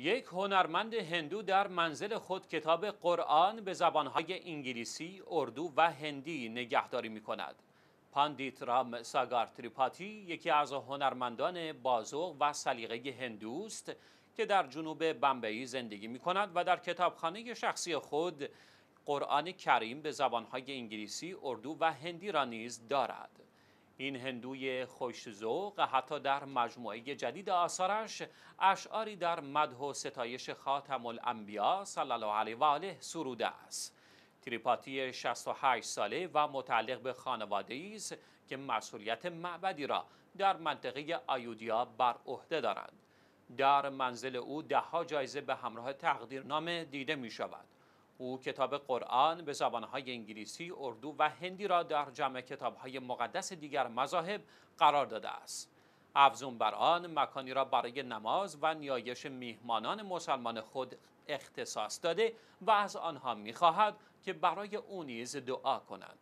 یک هنرمند هندو در منزل خود کتاب قرآن به زبانهای انگلیسی، اردو و هندی نگهداری می کند. پاندیت رام ساگار تریپاتی یکی از هنرمندان بازوق و سلیقه هندوست که در جنوب بمبئی زندگی می کند و در کتابخانه شخصی خود قرآن کریم به زبانهای انگلیسی، اردو و هندی را نیز دارد. این هندوی خوش‌ذوق حتی در مجموعه جدید آثارش اشعاری در مدح و ستایش خاتم الانبیا صلی الله علیه و آله سروده است. تریپاتی 68 ساله و متعلق به خانواده‌ای است که مسئولیت معبدی را در منطقه آیودیا بر عهده دارند. در منزل او دهها جایزه به همراه تقدیرنامه دیده می شود. او کتاب قرآن به زبانهای انگلیسی، اردو و هندی را در جمع کتابهای مقدس دیگر مذاهب قرار داده است. افزون بر آن، مکانی را برای نماز و نیایش میهمانان مسلمان خود اختصاص داده و از آنها می‌خواهد که برای او نیز دعا کنند.